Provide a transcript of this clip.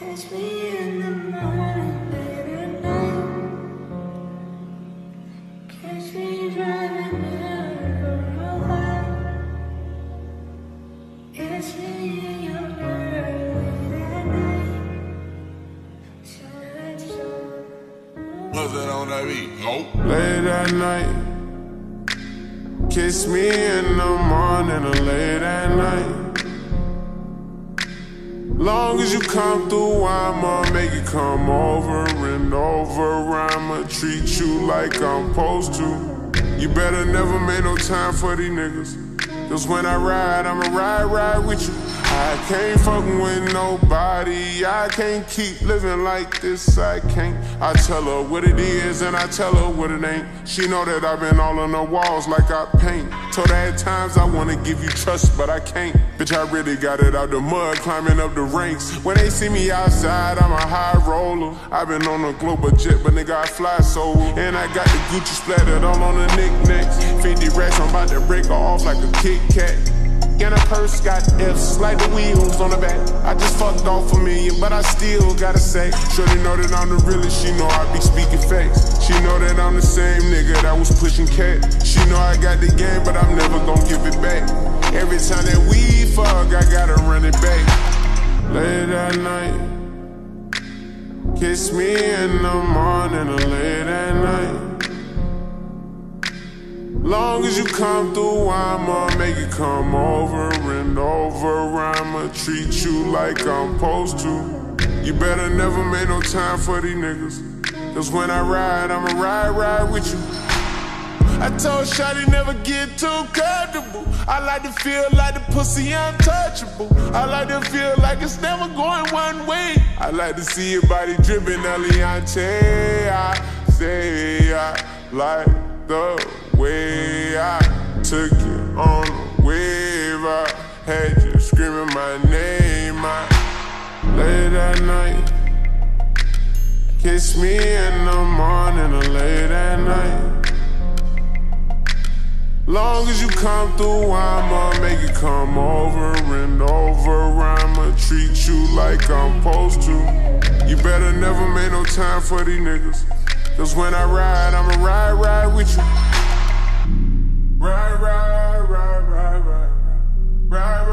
Catch me in the morning, baby, at night. Catch me driving over a while. Catch me in your early at night. So let's go. Nothing on that beat, nope. Late at night. Kiss me in the morning or late at night. Long as you come through, I'ma make it come over and over. I'ma treat you like I'm supposed to. You better never make no time for these niggas. Cause when I ride, I'ma ride with you. I can't fucking with nobody. I can't keep living like this, I can't. I tell her what it is and I tell her what it ain't. She know that I've been all on the walls like I paint. Told her at times I wanna give you trust, but I can't. Bitch, I really got it out the mud, climbing up the ranks. When they see me outside, I'm a high roller. I've been on a global jet, but nigga, I fly solo. And I got the Gucci splattered all on the knickknacks. 50 racks, I'm about to break her off like a Kit Kat. And a purse got F's like the wheels on the back. I just fucked off $1 million, but I still gotta say. Shorty know that I'm the realest, she know I be speaking facts. She know that I'm the same nigga that was pushing cat. She know I got the game, but I'm never gonna give it back. Every time that we fuck, I gotta run it back. Late at night. Kiss me in the morning or late at night. Long as you come through, I'ma make it come over and over. I'ma treat you like I'm supposed to. You better never make no time for these niggas. Cause when I ride, I'ma ride with you. I told Shawty never get too comfortable. I like to feel like the pussy untouchable. I like to feel like it's never going one way. I like to see your body dripping Aliante. I say I like the way I took you on a wave, I had you screaming my name. Late at night. Kiss me in the morning or late at night. Long as you come through, I'ma make it come over and over. I'ma treat you like I'm supposed to. You better never make no time for these niggas. Cause when I ride, I'ma ride with you. Right.